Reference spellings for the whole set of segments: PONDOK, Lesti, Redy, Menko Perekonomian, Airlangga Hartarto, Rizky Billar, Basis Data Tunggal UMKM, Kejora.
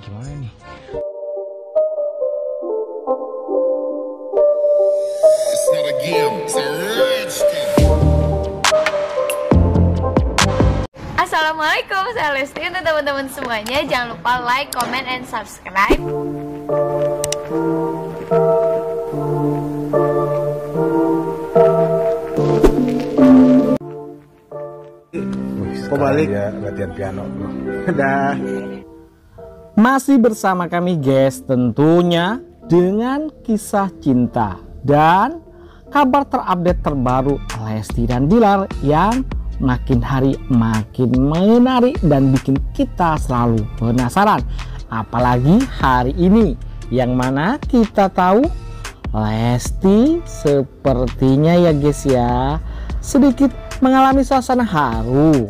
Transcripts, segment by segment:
Gimana nih? It's not a game, it's a rich game. Assalamualaikum, saya Lesti. Untuk teman-teman semuanya, jangan lupa like, comment, and subscribe. Kau balik ya, latihan piano. Dah. Masih bersama kami guys, tentunya dengan kisah cinta dan kabar terupdate terbaru Lesti dan Billar yang makin hari makin menarik dan bikin kita selalu penasaran. Apalagi hari ini yang mana kita tahu Lesti sepertinya ya guys ya, sedikit mengalami suasana haru.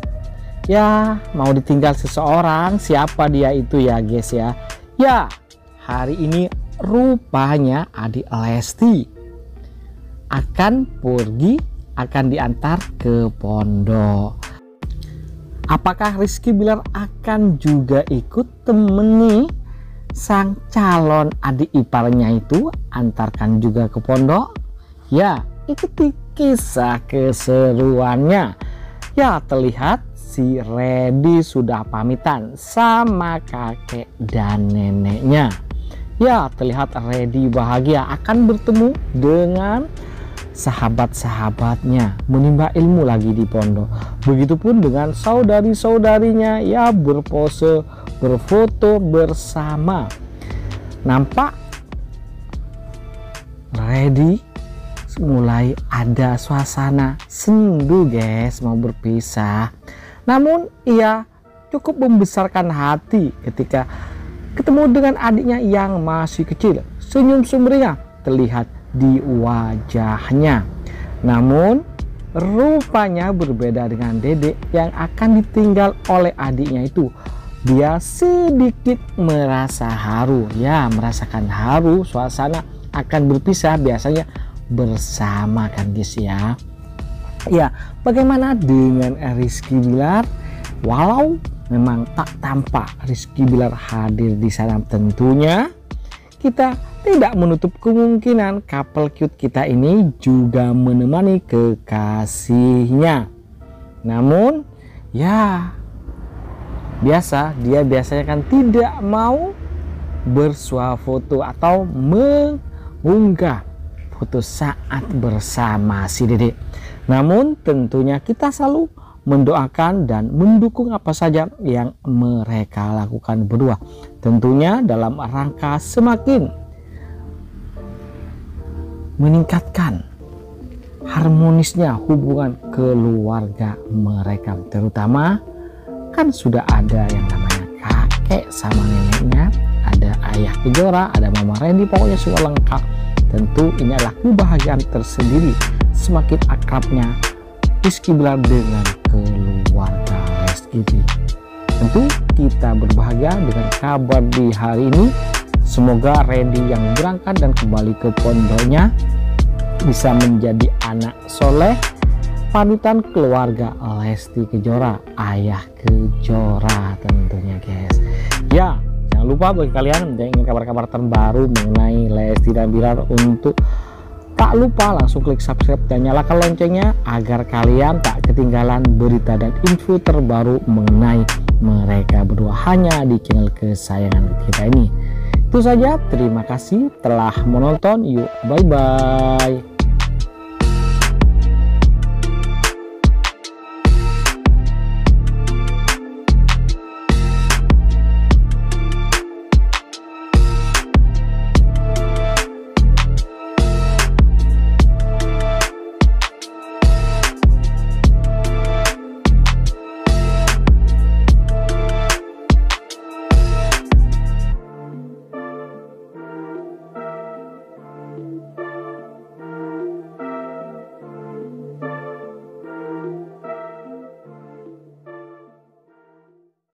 Ya mau ditinggal seseorang, siapa dia itu ya guys ya. Ya hari ini rupanya adik Lesti akan pergi, akan diantar ke pondok. Apakah Rizky Billar akan juga ikut temeni sang calon adik iparnya itu, antarkan juga ke pondok? Ya, ikuti kisah keseruannya. Ya, terlihat si Redy sudah pamitan sama kakek dan neneknya. Ya, terlihat Redy bahagia akan bertemu dengan sahabat-sahabatnya, menimba ilmu lagi di pondok. Begitupun dengan saudari-saudarinya, ya berpose, berfoto bersama. Nampak Redy mulai ada suasana sendu guys, mau berpisah. Namun ia cukup membesarkan hati ketika ketemu dengan adiknya yang masih kecil. Senyum sumringah terlihat di wajahnya. Namun rupanya berbeda dengan Dedek yang akan ditinggal oleh adiknya itu. Dia sedikit merasa haru, ya merasakan haru suasana akan berpisah, biasanya bersama kan guys ya. Ya, bagaimana dengan Rizky Billar? Walau memang tak tampak Rizky Billar hadir di sana, tentunya kita tidak menutup kemungkinan couple cute kita ini juga menemani kekasihnya. Namun ya biasa, dia biasanya kan tidak mau bersuah foto atau mengunggah foto saat bersama si Dedek. Namun tentunya kita selalu mendoakan dan mendukung apa saja yang mereka lakukan berdua. Tentunya dalam rangka semakin meningkatkan harmonisnya hubungan keluarga mereka, terutama kan sudah ada yang namanya kakek sama neneknya, ada ayah Kejora, ada mama Redy, pokoknya sudah lengkap. Tentu ini adalah kebahagiaan tersendiri semakin akrabnya Rizky Billar dengan keluarga Lesti. Tentu kita berbahagia dengan kabar di hari ini. Semoga Redy yang berangkat dan kembali ke pondoknya bisa menjadi anak soleh, panutan keluarga Lesti Kejora, ayah Kejora tentunya guys. Ya, jangan lupa bagi kalian yang ingin kabar-kabar terbaru mengenai Lesti dan Billar, untuk tak lupa langsung klik subscribe dan nyalakan loncengnya agar kalian tak ketinggalan berita dan info terbaru mengenai mereka berdua hanya di channel kesayangan kita ini. Itu saja, terima kasih telah menonton. Yuk, bye-bye.